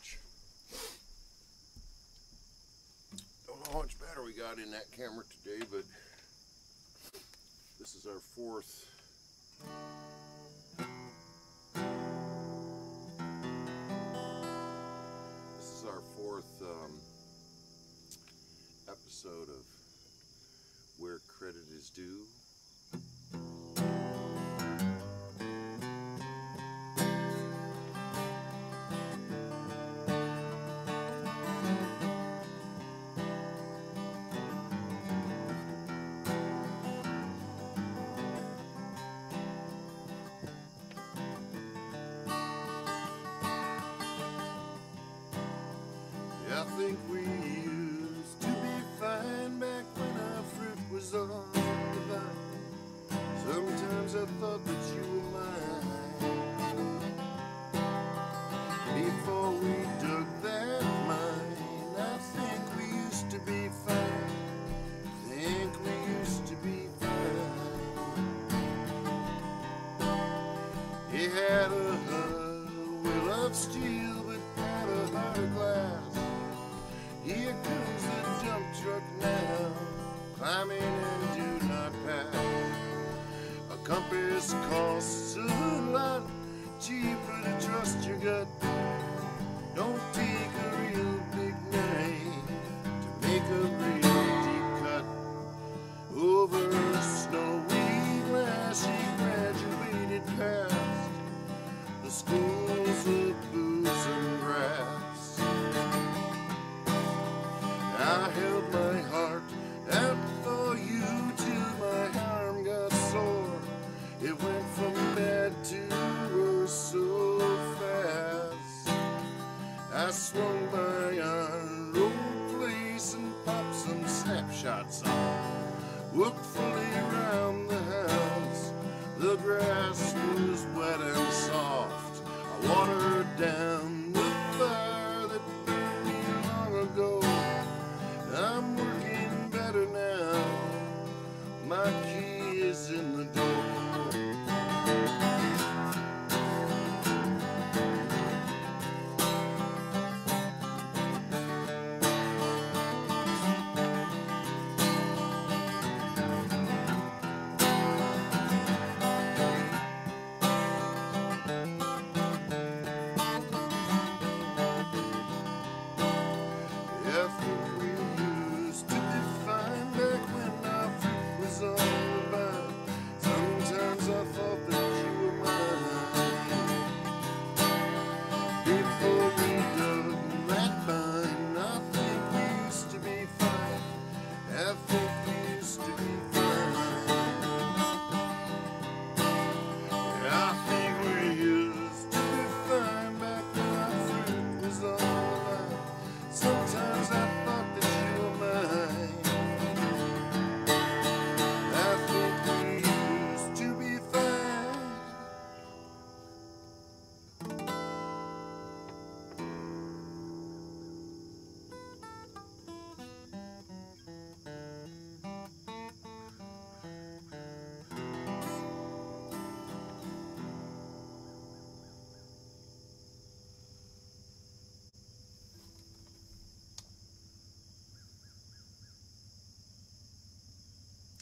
much. Don't know how much battery we got in that camera today, but this is our fourth. Episode of Where Credit Is Due. I think we used to be fine back when our fruit was on the vine. Sometimes I thought that you were mine. Before we dug that mine, I think we used to be fine. I think we used to be fine. He had a will of steel, but had a heart of glass. Here comes the dump truck now, climbing and do not pass. A compass costs a lot, cheaper to trust your gut. Don't take a real big knife to make a real deep cut. Over a snowy glass, she graduated past the schools of booze and brass. I held my heart out for you till my arm got sore. It went from bad to worse so fast. I swung my arm, rolled place and popped some snapshots on. Looked fully around the house. The grass was wet and soft. I watered down the fire that burned me long ago. I'm working better now, my key is in the door.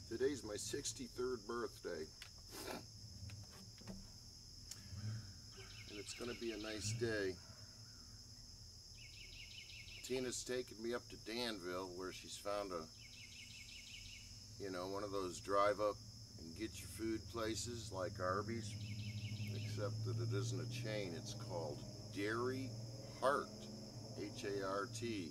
Today's my 63rd birthday, and it's going to be a nice day. Tina's taking me up to Danville, where she's found a, you know, one of those drive-up and get your food places like Arby's, except that it isn't a chain. It's called Dairy Heart, H-A-R-T.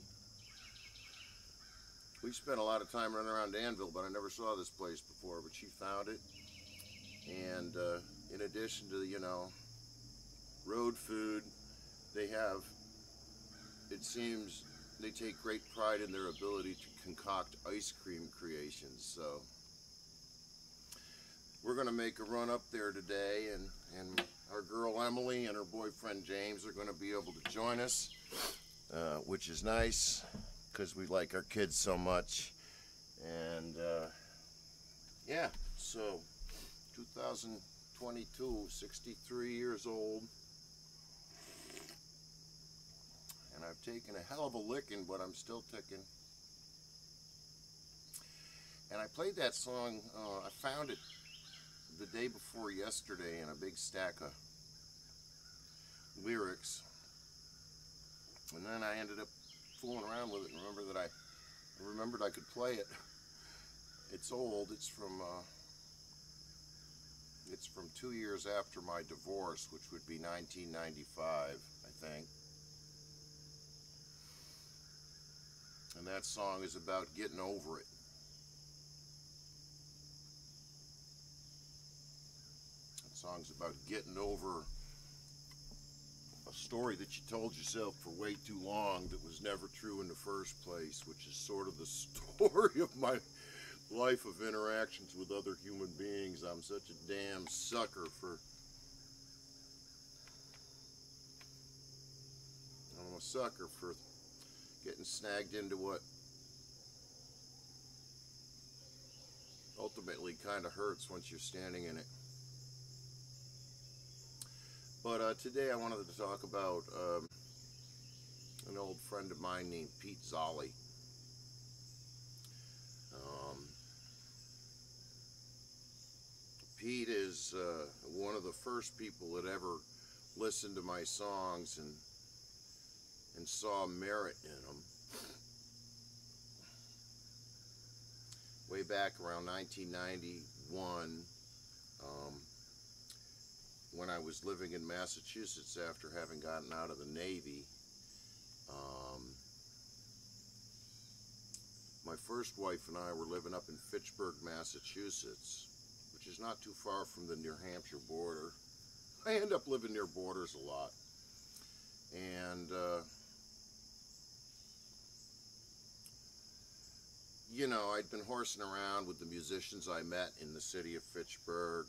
We spent a lot of time running around Danville, but I never saw this place before, but she found it. And in addition to, you know, road food, they have, it seems, they take great pride in their ability to concoct ice cream creations. So we're going to make a run up there today, and our girl Emily and her boyfriend James are going to be able to join us, which is nice, because we like our kids so much. And yeah, so 2022, 63 years old. I've taken a hell of a licking, but I'm still ticking. And I played that song, I found it the day before yesterday in a big stack of lyrics. And then I ended up fooling around with it and remembered I could play it. It's old. It's from 2 years after my divorce, which would be 1995, I think. And that song is about getting over it. That song's about getting over a story that you told yourself for way too long that was never true in the first place, which is sort of the story of my life of interactions with other human beings. I'm such a damn sucker for... I'm a sucker for getting snagged into what ultimately kind of hurts once you're standing in it. But today I wanted to talk about an old friend of mine named Pete Zolli. Pete is one of the first people that ever listened to my songs and saw merit in them. Way back around 1991, when I was living in Massachusetts after having gotten out of the Navy, my first wife and I were living up in Fitchburg, Massachusetts, which is not too far from the New Hampshire border. I end up living near borders a lot. And, you know, I'd been horsing around with the musicians I met in the city of Fitchburg.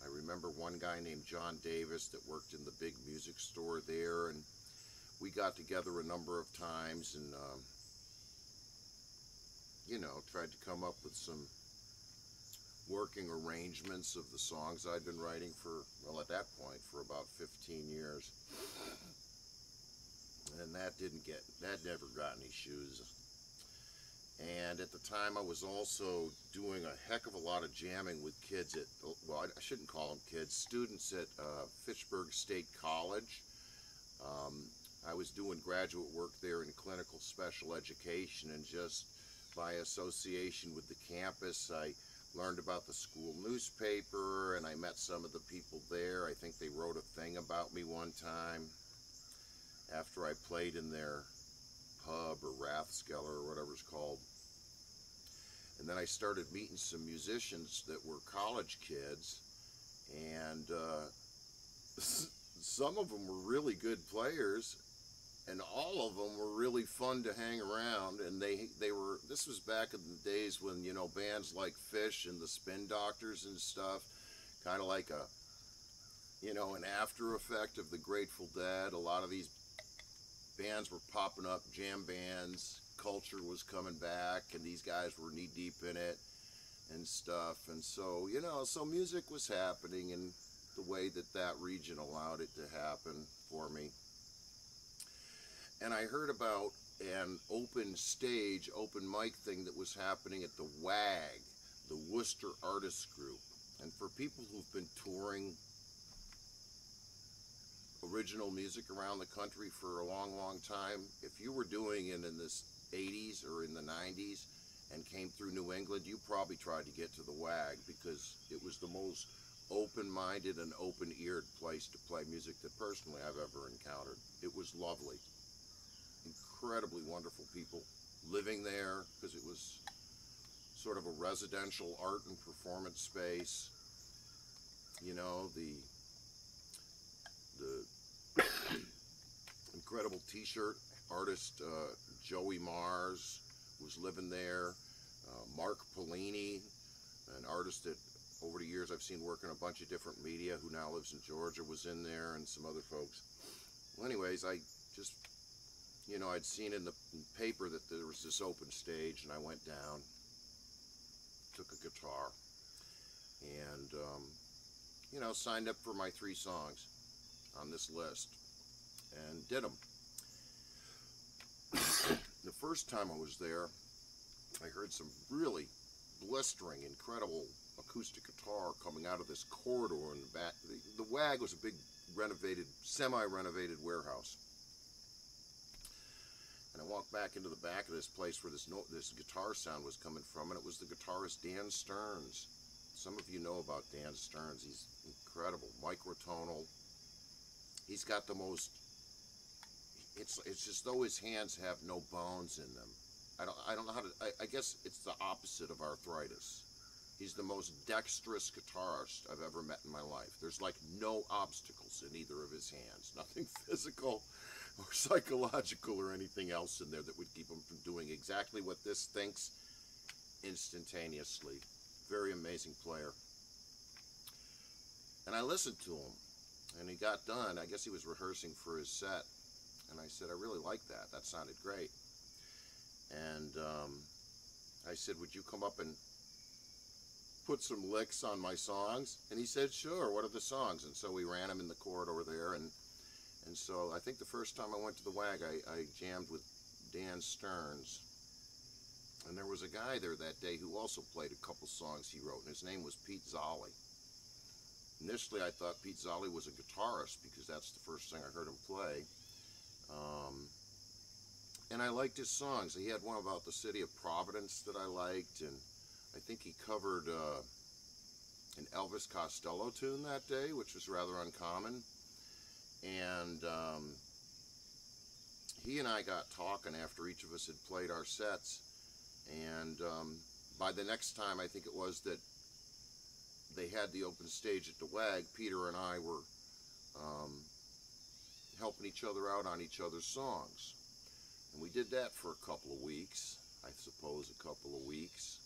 I remember one guy named John Davis that worked in the big music store there, and we got together a number of times and, you know, tried to come up with some working arrangements of the songs I'd been writing for, well, at that point, for about 15 years. And that never got any shoes. And at the time, I was also doing a heck of a lot of jamming with kids at, well, I shouldn't call them kids, students at Fitchburg State College. I was doing graduate work there in clinical special education, and just by association with the campus, I learned about the school newspaper, and I met some of the people there. I think they wrote a thing about me one time after I played in their pub or Rathskeller or whatever it's called. And then I started meeting some musicians that were college kids, and some of them were really good players, and all of them were really fun to hang around. And they were, this was back in the days when, you know, bands like Fish and the Spin Doctors and stuff, kind of like a, you know, an after effect of the Grateful Dead. A lot of these bands were popping up, jam bands, culture was coming back, and these guys were knee deep in it and stuff. And so, you know, so music was happening in the way that that region allowed it to happen for me. And I heard about an open stage, open mic thing that was happening at the WAG, the Worcester Artists Group. And for people who've been touring original music around the country for a long, long time, if you were doing it in the 80s or in the 90s and came through New England, you probably tried to get to the WAG because it was the most open-minded and open-eared place to play music that personally I've ever encountered. It was lovely. Incredibly wonderful people living there because it was sort of a residential art and performance space. You know, the incredible t-shirt artist Joey Mars was living there. Mark Paolini, an artist that over the years I've seen work in a bunch of different media, who now lives in Georgia, was in there, and some other folks. Well, anyways, I just, you know, I'd seen in the paper that there was this open stage, and I went down, took a guitar, and, you know, signed up for my 3 songs on this list and did them. The first time I was there, I heard some really blistering, incredible acoustic guitar coming out of this corridor in the back. The WAG was a big renovated, semi-renovated warehouse. And I walked back into the back of this place where this guitar sound was coming from, and it was the guitarist Dan Stearns. Some of you know about Dan Stearns. He's incredible, microtonal. He's got the most, it's just though his hands have no bones in them. I don't know how to, I guess it's the opposite of arthritis. He's the most dexterous guitarist I've ever met in my life. There's like no obstacles in either of his hands, nothing physical or psychological or anything else in there that would keep him from doing exactly what this thinks instantaneously. Very amazing player. And I listened to him, and he got done. I guess he was rehearsing for his set, and I said, I really like that. That sounded great. And I said, would you come up and put some licks on my songs? And he said, sure, what are the songs? And so we ran him in the corridor there. And so I think the first time I went to the WAG, I jammed with Dan Stearns. And there was a guy there that day who also played a couple songs he wrote, and his name was Pete Zolli. Initially, I thought Pete Zolli was a guitarist because that's the first thing I heard him play. And I liked his songs. He had one about the city of Providence that I liked, and I think he covered an Elvis Costello tune that day, which was rather uncommon. And he and I got talking after each of us had played our sets, and by the next time, I think it was that they had the open stage at the WAG, Peter and I were helping each other out on each other's songs. And we did that for a couple of weeks, I suppose a couple of weeks.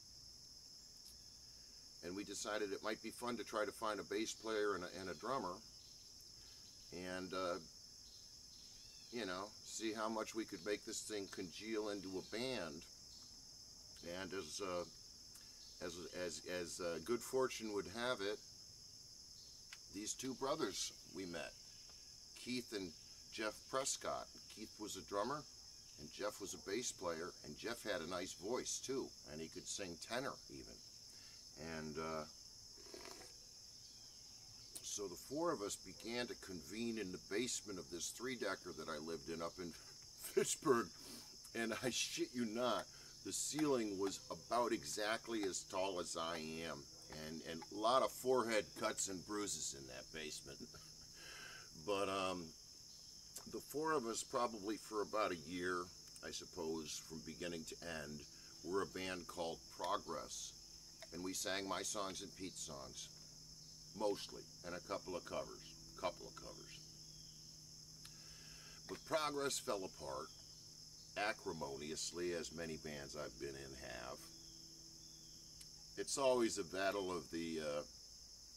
And we decided it might be fun to try to find a bass player and a drummer and, you know, see how much we could make this thing congeal into a band. And as good fortune would have it, these two brothers we met, Keith and Jeff Prescott. Keith was a drummer, and Jeff was a bass player, and Jeff had a nice voice too, and he could sing tenor even. And so the four of us began to convene in the basement of this three-decker that I lived in up in Fitchburg, and I shit you not, the ceiling was about exactly as tall as I am, and a lot of forehead cuts and bruises in that basement. But the four of us, probably for about a year, I suppose, from beginning to end, were a band called Progress. And we sang my songs and Pete's songs, mostly, and a couple of covers. But Progress fell apart, acrimoniously, as many bands I've been in have. It's always a battle of the,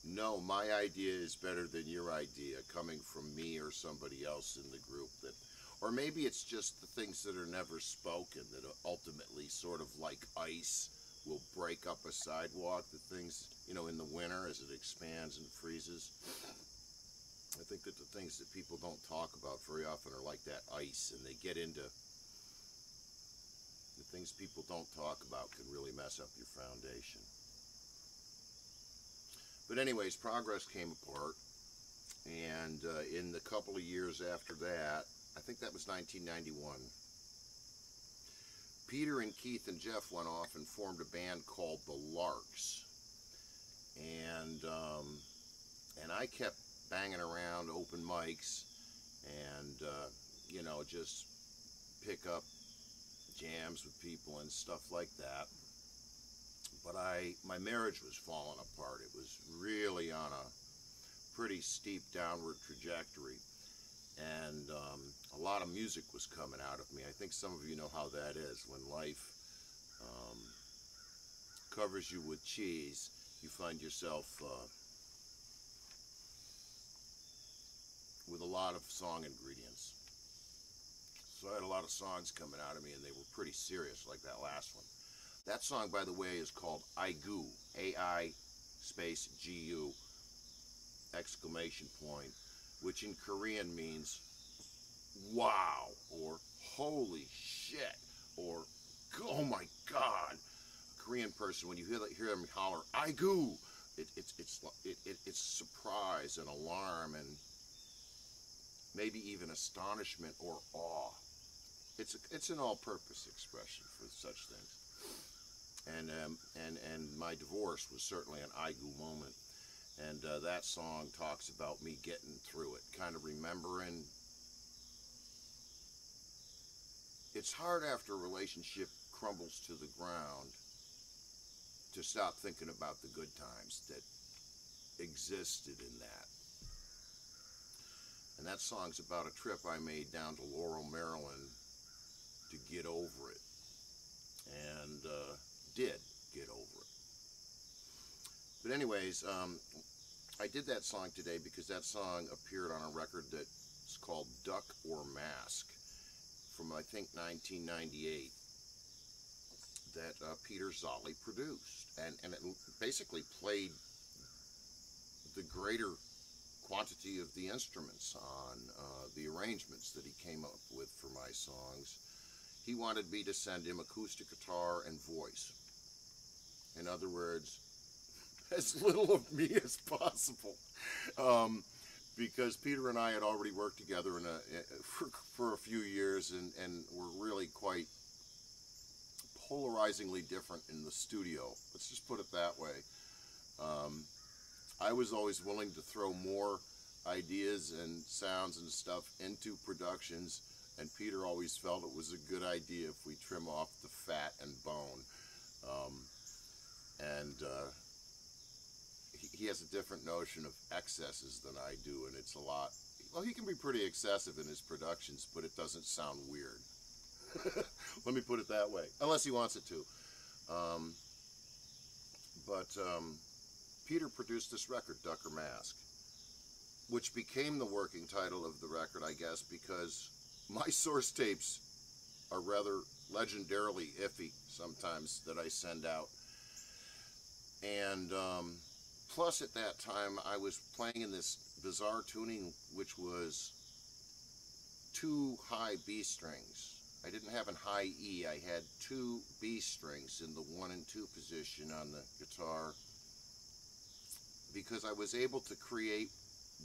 no, my idea is better than your idea, coming from me or somebody else in the group. That, or maybe it's just the things that are never spoken that are ultimately sort of like ice will break up a sidewalk, the things, you know, in the winter as it expands and freezes. I think that the things that people don't talk about very often are like that ice, and they get into the things people don't talk about can really mess up your foundation. But anyways, Progress came apart, and in the couple of years after that, I think that was 1991, Peter and Keith and Jeff went off and formed a band called The Larks. And I kept banging around open mics and, you know, just pick up jams with people and stuff like that. But my marriage was falling apart. It was really on a pretty steep downward trajectory. And a lot of music was coming out of me. I think some of you know how that is. When life covers you with cheese, you find yourself with a lot of song ingredients. So I had a lot of songs coming out of me, and they were pretty serious, like that last one. That song, by the way, is called Aigu, A-I-G-U, exclamation point, which in Korean means wow, or holy shit, or oh my god. A Korean person, when you hear them holler, Aigu, it's surprise and alarm and maybe even astonishment or awe. It's an all-purpose expression for such things. And my divorce was certainly an Aigu moment. And that song talks about me getting through it, kind of remembering. It's hard after a relationship crumbles to the ground to stop thinking about the good times that existed in that. And that song's about a trip I made down to Laurel, Maryland to get over it. And did get over it. But anyways, I did that song today because that song appeared on a record that's called Ducker Mask from, I think, 1998 that Pete Zolli produced. And it basically played the greater quantity of the instruments on the arrangements that he came up with for my songs. He wanted me to send him acoustic guitar and voice. In other words, as little of me as possible, because Peter and I had already worked together in for a few years, and were really quite polarizingly different in the studio. Let's just put it that way. I was always willing to throw more ideas and sounds and stuff into productions, and Peter always felt it was a good idea if we trim off the fat and bone. He has a different notion of excesses than I do, and it's a lot. Well, he can be pretty excessive in his productions, but it doesn't sound weird. Let me put it that way, unless he wants it to. Peter produced this record, Ducker Mask, which became the working title of the record, I guess, because my source tapes are rather legendarily iffy sometimes that I send out. And plus at that time I was playing in this bizarre tuning which was 2 high B strings. I didn't have an high E, I had 2 B strings in the 1 and 2 position on the guitar, because I was able to create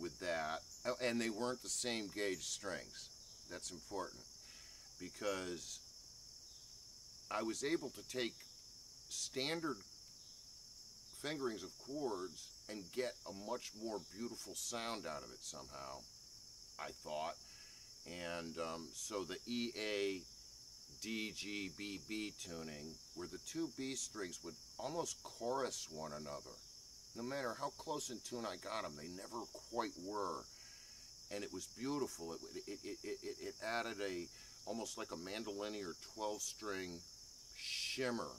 with that, and they weren't the same gauge strings. That's important, because I was able to take standard fingerings of chords and get a much more beautiful sound out of it somehow, I thought. And so the E, A, D, G, B, B tuning, where the 2 B strings would almost chorus one another. No matter how close in tune I got them, they never quite were. And it was beautiful. It added a almost like a mandolin or 12-string shimmer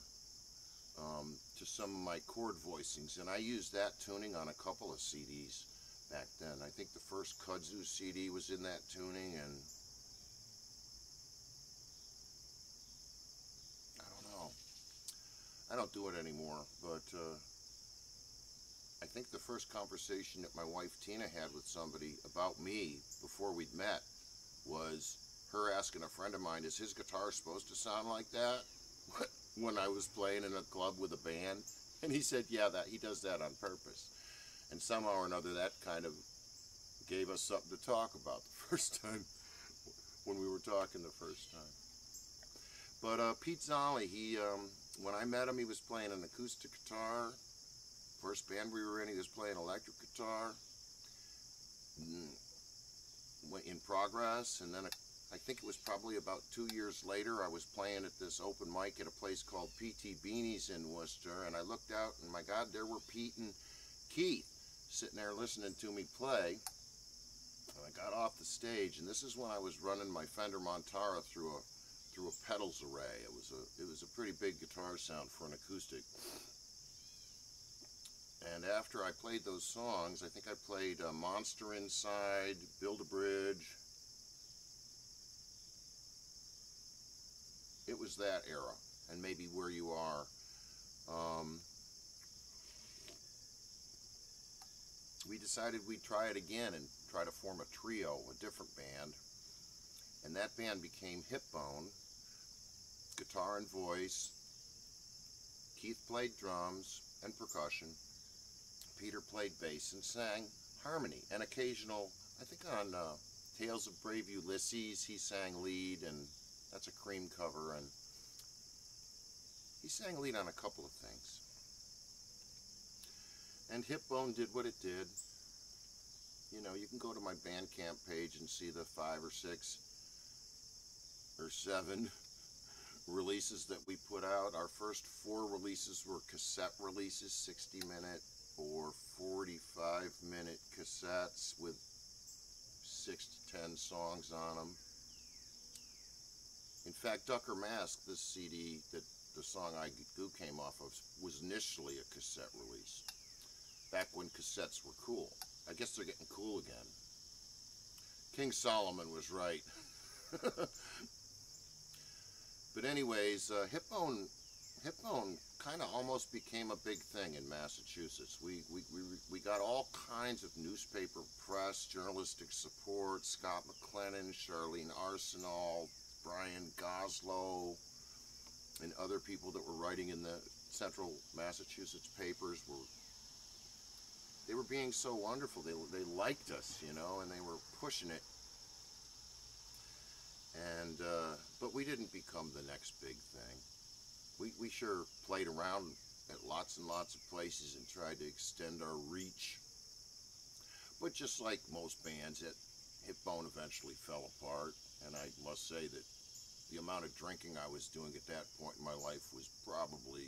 to some of my chord voicings, and I used that tuning on a couple of CDs back then. I think the first Kudzu CD was in that tuning, and I don't know. I don't do it anymore, but I think the first conversation that my wife Tina had with somebody about me before we'd met was her asking a friend of mine, is his guitar supposed to sound like that? When I was playing in a club with a band. And he said, yeah, that he does that on purpose. And somehow or another that kind of gave us something to talk about the first time, when we were talking the first time. But Pete Zolli, he, when I met him, he was playing an acoustic guitar. First band we were in, he was playing electric guitar in Progress, and then I think it was probably about 2 years later I was playing at this open mic at a place called PT Beanies in Worcester, and I looked out and my god, there were Pete and Keith sitting there listening to me play. And I got off the stage, and this is when I was running my Fender Montara through a pedals array. It was a pretty big guitar sound for an acoustic. And after I played those songs, I think I played Monster Inside, Build a Bridge. It was that era, and maybe Where You Are. We decided we'd try it again and try to form a trio, a different band. And that band became Hip Bone. Guitar and voice. Keith played drums and percussion. Peter played bass and sang harmony. And occasional, I think on Tales of Brave Ulysses, he sang lead, and that's a Cream cover, and he sang lead on a couple of things. And Hip Bone did what it did. You know, you can go to my Bandcamp page and see the 5 or 6 or 7 releases that we put out. Our first 4 releases were cassette releases, 60-minute or 45-minute cassettes with 6 to 10 songs on them. In fact, Ducker Mask, this CD that the song Aigu came off of, was initially a cassette release. Back when cassettes were cool. I guess they're getting cool again. King Solomon was right. But anyways, Hip Bone kind of almost became a big thing in Massachusetts. We got all kinds of newspaper press, journalistic support, Scott McLennan, Charlene Arsenault, Brian Goslow, and other people that were writing in the central Massachusetts papers were being so wonderful. They liked us, you know, and they were pushing it. And but we didn't become the next big thing. We sure played around at lots and lots of places and tried to extend our reach. But just like most bands, Hip Bone eventually fell apart. And I must say that the amount of drinking I was doing at that point in my life was probably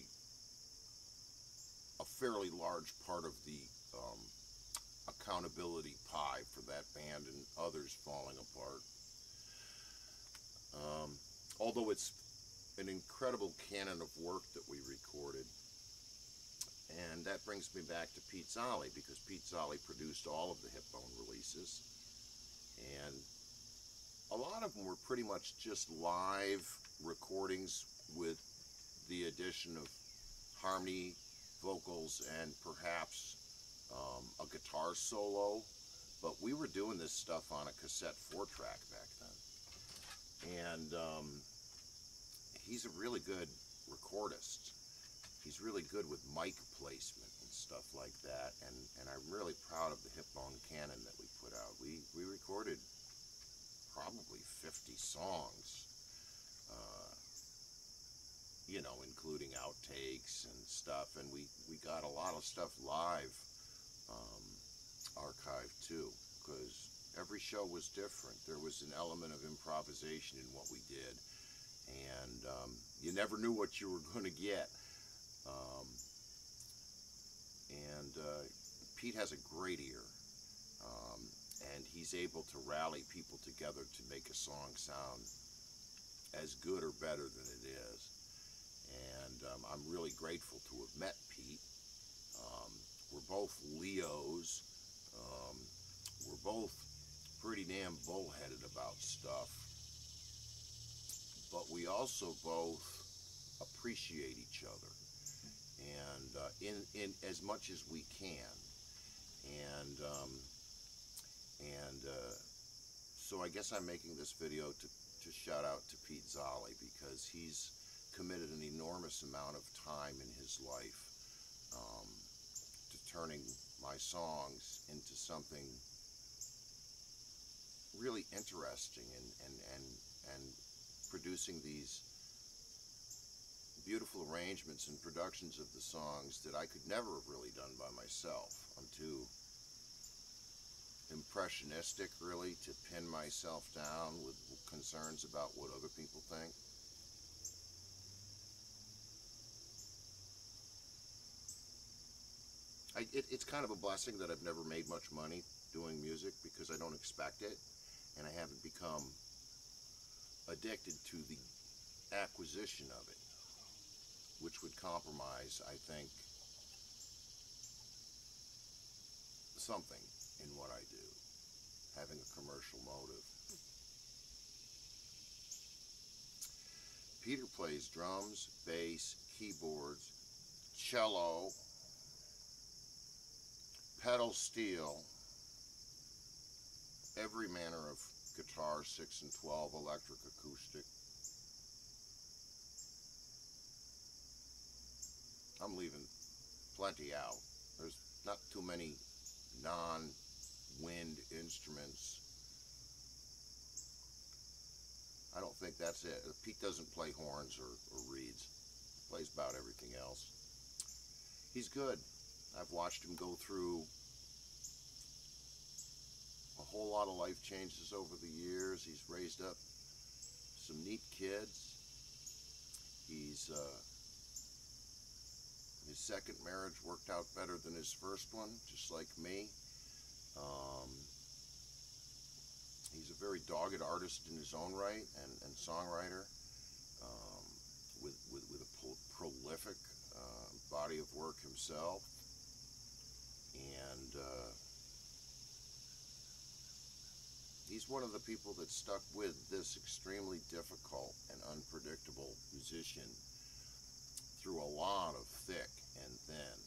a fairly large part of the accountability pie for that band and others falling apart. Although it's an incredible canon of work that we recorded. And that brings me back to Pete Zolli, because Pete Zolli produced all of the Hip Bone releases. And a lot of them were pretty much just live recordings with the addition of harmony, vocals, and perhaps a guitar solo. But we were doing this stuff on a cassette 4-track back then. And he's a really good recordist. He's really good with mic placement and stuff like that. And I'm really proud of the Hip Bone canon that we put out. We recorded probably 50 songs, you know, including outtakes and stuff, and we got a lot of stuff live archived too, because every show was different. There was an element of improvisation in what we did, and you never knew what you were going to get. Pete has a great ear. And he's able to rally people together to make a song sound as good or better than it is. And I'm really grateful to have met Pete. We're both Leos. We're both pretty damn bullheaded about stuff. But we also both appreciate each other, and in as much as we can. And so I guess I'm making this video to shout out to Pete Zolli, because he's committed an enormous amount of time in his life to turning my songs into something really interesting and producing these beautiful arrangements and productions of the songs that I could never have really done by myself. I'm too impressionistic, really, to pin myself down with concerns about what other people think. It's kind of a blessing that I've never made much money doing music, because I don't expect it, and I haven't become addicted to the acquisition of it, which would compromise, I think, something in what I do, having a commercial motive. Peter plays drums, bass, keyboards, cello, pedal steel, every manner of guitar, 6 and 12, electric, acoustic. I'm leaving plenty out. There's not too many non-wind instruments. I don't think that's it. Pete doesn't play horns or reeds. He plays about everything else. He's good. I've watched him go through a whole lot of life changes over the years. He's raised up some neat kids. He's his second marriage worked out better than his first one, just like me. He's a very dogged artist in his own right and songwriter with a prolific body of work himself. And he's one of the people that stuck with this extremely difficult and unpredictable musician through a lot of thick and thin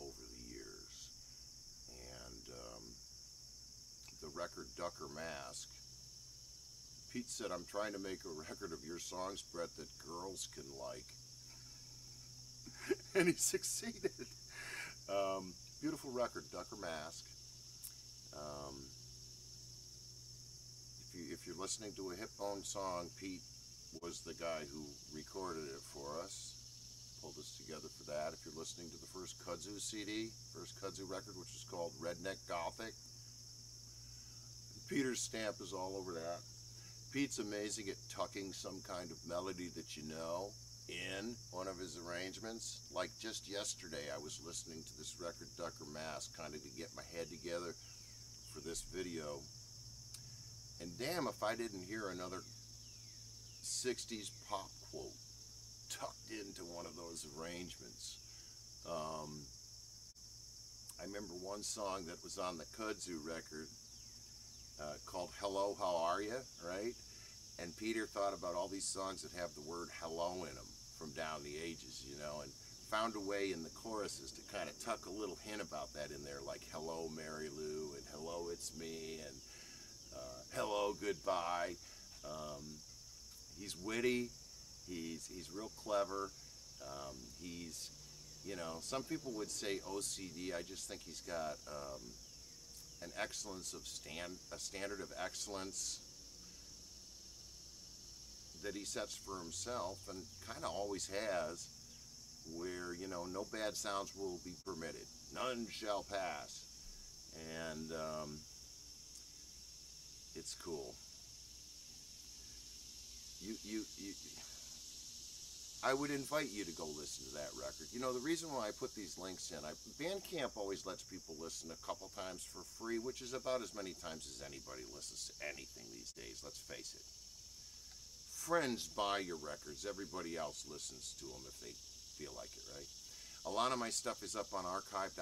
over the years. And the record Ducker Mask, Pete said, "I'm trying to make a record of your songs, Brett, that girls can like." And he succeeded. Beautiful record, Ducker Mask. If you're listening to a Hip Bone song, Pete was the guy who recorded it for us, pulled us together for that. If you're listening to the first Kudzu CD, first Kudzu record, which is called Redneck Gothic, Peter's stamp is all over that. Pete's amazing at tucking some kind of melody that you know in one of his arrangements. Like just yesterday, I was listening to this record, Ducker Mask, kind of to get my head together for this video. And damn if I didn't hear another 60s pop quote tucked into one of those arrangements. I remember one song that was on the Kudzu record called Hello, How Are You, right? And Peter thought about all these songs that have the word hello in them from down the ages, you know, and found a way in the choruses to kind of tuck a little hint about that in there, like hello, Mary Lou, and hello, it's me, and hello, goodbye. He's witty, he's real clever, he's, you know, some people would say OCD. I just think he's got an excellence of a standard of excellence that he sets for himself and kind of always has, where, you know, no bad sounds will be permitted, none shall pass. And it's cool. I would invite you to go listen to that record. You know, the reason why I put these links in, Bandcamp always lets people listen a couple times for free, which is about as many times as anybody listens to anything these days, let's face it. Friends buy your records. Everybody else listens to them if they feel like it, right? A lot of my stuff is up on archive.org.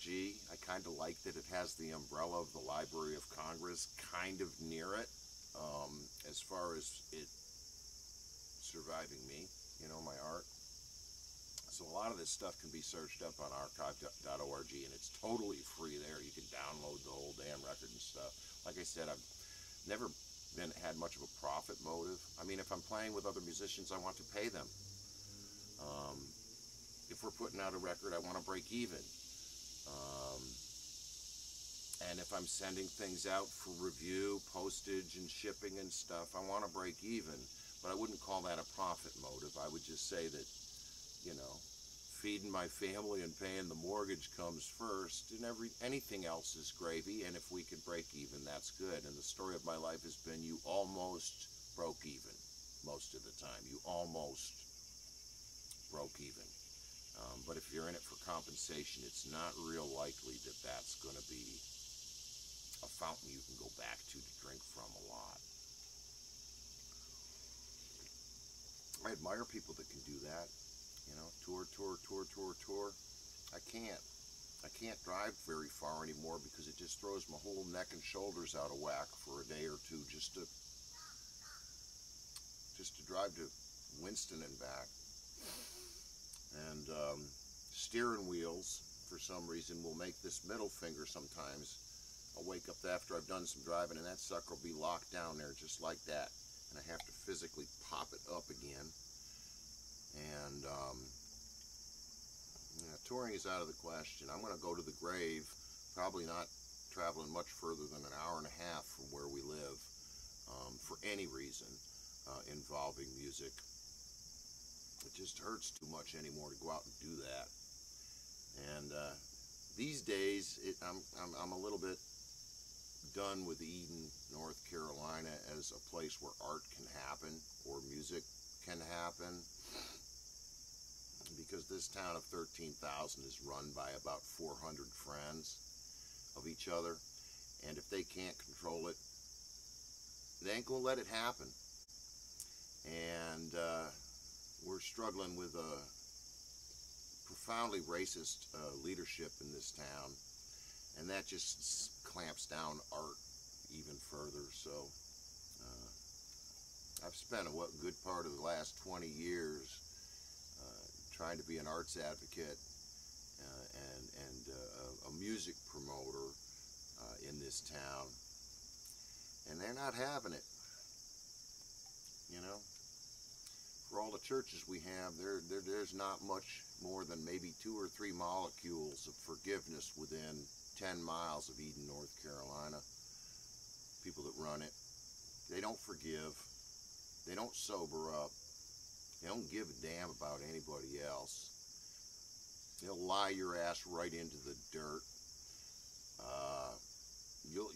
I kind of like that it has the umbrella of the Library of Congress kind of near it, as far as it surviving me, you know, my art. So a lot of this stuff can be searched up on archive.org, and it's totally free there. You can download the whole damn record and stuff. Like I said, I've never had much of a profit motive. I mean, if I'm playing with other musicians, I want to pay them. If we're putting out a record, I want to break even. And if I'm sending things out for review, postage and shipping and stuff, I want to break even. But I wouldn't call that a profit motive. I would just say that, you know, feeding my family and paying the mortgage comes first, and anything else is gravy, and if we can break even, that's good. And the story of my life has been, you almost broke even most of the time. You almost broke even. But if you're in it for compensation, it's not real likely that that's going to be a fountain you can go back to drink from a lot. I admire people that can do that, you know, tour. I can't drive very far anymore because it just throws my whole neck and shoulders out of whack for a day or two just to drive to Winston and back. And steering wheels, for some reason, will make this middle finger sometimes I'll wake up after I've done some driving and that sucker will be locked down there just like that. And I have to physically pop it up again. And yeah, touring is out of the question. I'm going to go to the grave, probably not traveling much further than an hour and a half from where we live, for any reason involving music. It just hurts too much anymore to go out and do that. And these days, I'm a little bit done with Eden, North Carolina, as a place where art can happen or music can happen, because this town of 13,000 is run by about 400 friends of each other, and if they can't control it, they ain't gonna let it happen. And we're struggling with a profoundly racist leadership in this town, and that just clamps down art even further. So I've spent a good part of the last 20 years trying to be an arts advocate and a music promoter in this town, and they're not having it. You know, for all the churches we have, there's not much more than maybe 2 or 3 molecules of forgiveness within 10 miles of Eden, North Carolina. People that run it, they don't forgive, they don't sober up, they don't give a damn about anybody else. They'll lie your ass right into the dirt.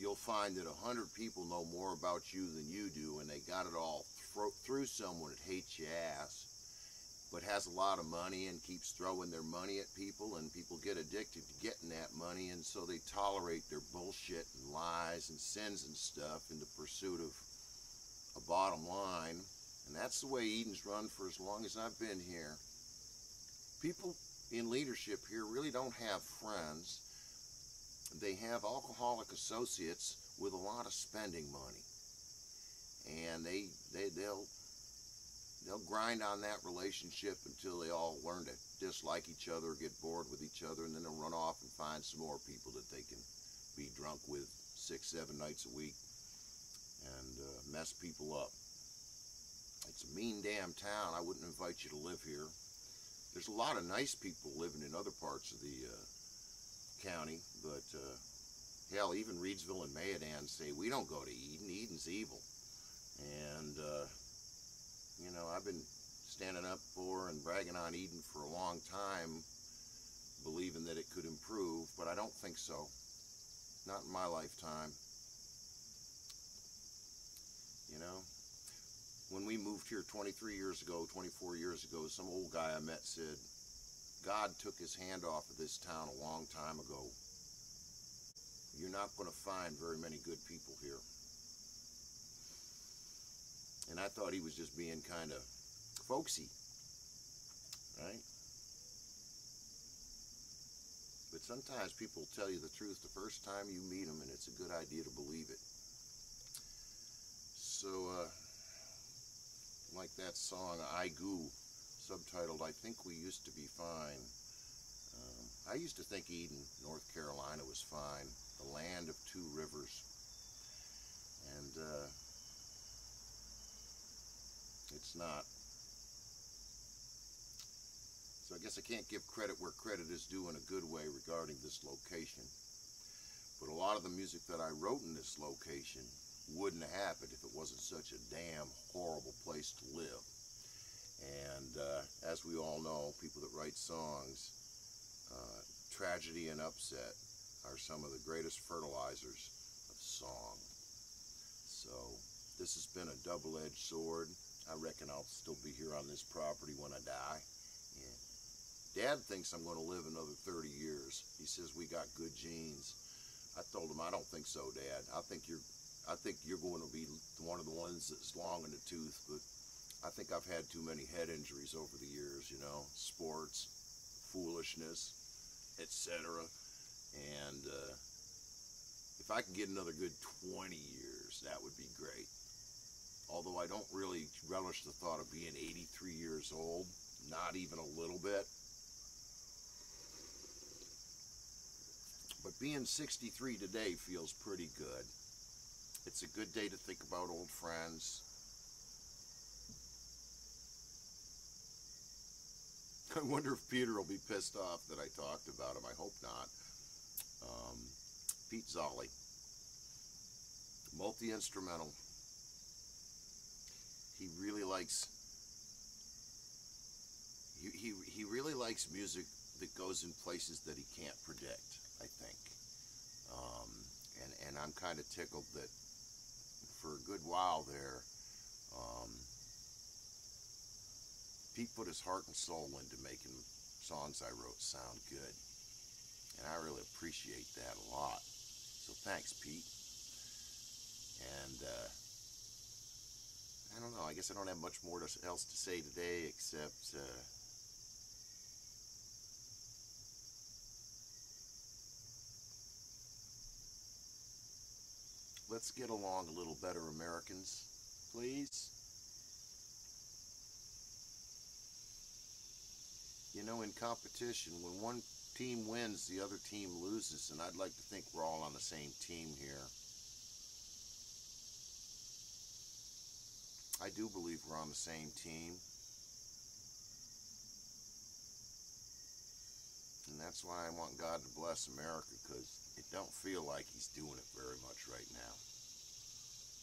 You'll find that 100 people know more about you than you do, and they got it all through someone that hates your ass, but has a lot of money and keeps throwing their money at people, and people get addicted to getting that money, and so they tolerate their bullshit and lies and sins and stuff in the pursuit of a bottom line. And that's the way Eden's run for as long as I've been here. People in leadership here really don't have friends. They have alcoholic associates with a lot of spending money. And they'll grind on that relationship until they all learn to dislike each other, get bored with each other, and then they'll run off and find some more people that they can be drunk with 6, 7 nights a week and mess people up. It's a mean damn town. I wouldn't invite you to live here. There's a lot of nice people living in other parts of the county, but hell, even Reidsville and Mayodan say, we don't go to Eden. Eden's evil. And, you know, I've been standing up for and bragging on Eden for a long time, believing that it could improve, but I don't think so. Not in my lifetime. You know? When we moved here 23 years ago, 24 years ago, some old guy I met said, God took his hand off of this town a long time ago. You're not going to find very many good people here. And I thought he was just being kind of folksy, right? But sometimes people tell you the truth the first time you meet them, and it's a good idea to believe it. So, like that song, Aigu, subtitled, I Think We Used to Be Fine. I used to think Eden, North Carolina was fine, the land of 2 rivers. And it's not. So I guess I can't give credit where credit is due in a good way regarding this location. But a lot of the music that I wrote in this location wouldn't have happened if it wasn't such a damn horrible place to live. And as we all know, people that write songs, tragedy and upset are some of the greatest fertilizers of song. So this has been a double-edged sword. I reckon I'll still be here on this property when I die. And Dad thinks I'm going to live another 30 years. He says we got good genes. I told him, I don't think so, Dad. I think you're going to be one of the ones that's long in the tooth, but I think I've had too many head injuries over the years, you know, sports, foolishness, etc. And if I can get another good 20 years, that would be great. Although I don't really relish the thought of being 83 years old, not even a little bit. But Being 63 today feels pretty good. It's a good day to think about old friends. I wonder if Peter will be pissed off that I talked about him. I hope not. Pete Zolli, multi-instrumental. He really likes, he really likes music that goes in places that he can't predict, I think. And I'm kind of tickled that for a good while there, Pete put his heart and soul into making songs I wrote sound good. And I really appreciate that a lot. So thanks, Pete. And I don't know, I guess I don't have much more else to say today except let's get along a little better, Americans, please. You know, in competition, when one team wins, the other team loses, and I'd like to think we're all on the same team here. I do believe we're on the same team. And that's why I want God to bless America, because it don't feel like he's doing it very much right now.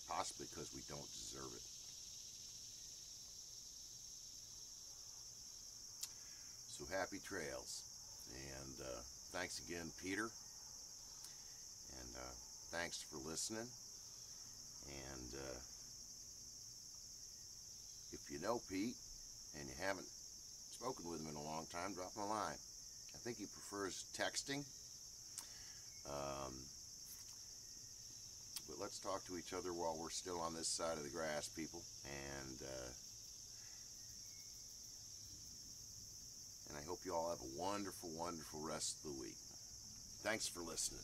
Possibly because we don't deserve it. So happy trails, and thanks again, Peter, and thanks for listening, and if you know Pete and you haven't spoken with him in a long time, drop him a line. I think he prefers texting, but let's talk to each other while we're still on this side of the grass, people, and I hope you all have a wonderful, wonderful rest of the week. Thanks for listening.